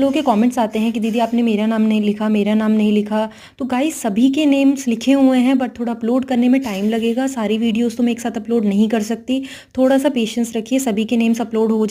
लोगों के कमेंट्स आते हैं कि दीदी आपने मेरा नाम नहीं लिखा। तो गाइस सभी के नेम्स लिखे हुए हैं बट थोड़ा अपलोड करने में टाइम लगेगा। सारी वीडियोस तो मैं एक साथ अपलोड नहीं कर सकती, थोड़ा सा पेशेंस रखिए, सभी के नेम्स अपलोड हो जाए।